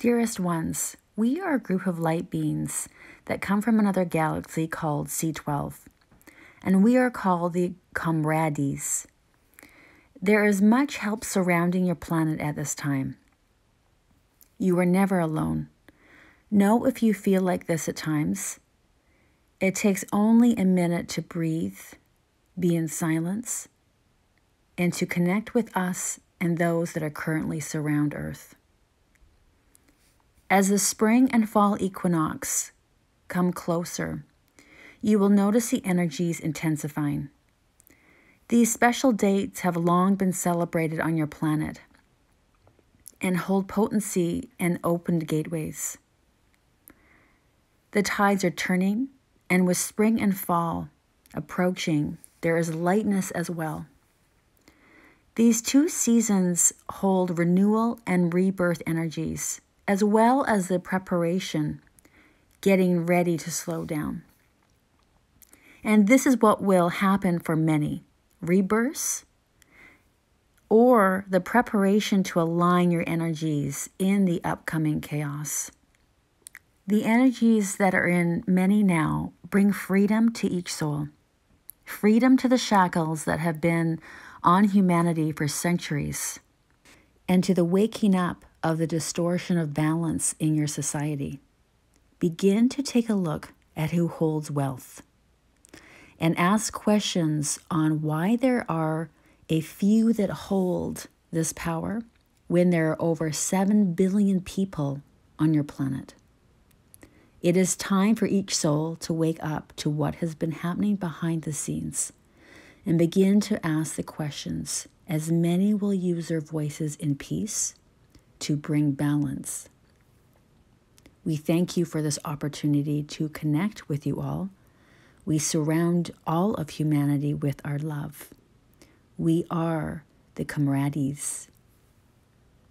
Dearest ones, we are a group of light beings that come from another galaxy called C12, and we are called the Comrades. There is much help surrounding your planet at this time. You are never alone. Know if you feel like this at times. It takes only a minute to breathe, be in silence, and to connect with us and those that are currently surround Earth. As the spring and fall equinox come closer, you will notice the energies intensifying. These special dates have long been celebrated on your planet and hold potency and opened gateways. The tides are turning, and with spring and fall approaching, there is lightness as well. These two seasons hold renewal and rebirth energies, as well as the preparation, getting ready to slow down. And this is what will happen for many: rebirths, or the preparation to align your energies in the upcoming chaos. The energies that are in many now bring freedom to each soul, freedom to the shackles that have been on humanity for centuries, and to the waking up of the distortion of balance in your society. Begin to take a look at who holds wealth and ask questions on why there are a few that hold this power when there are over 7 billion people on your planet. It is time for each soul to wake up to what has been happening behind the scenes and begin to ask the questions, as many will use their voices in peace to bring balance. We thank you for this opportunity to connect with you all. We surround all of humanity with our love. We are the Comrades.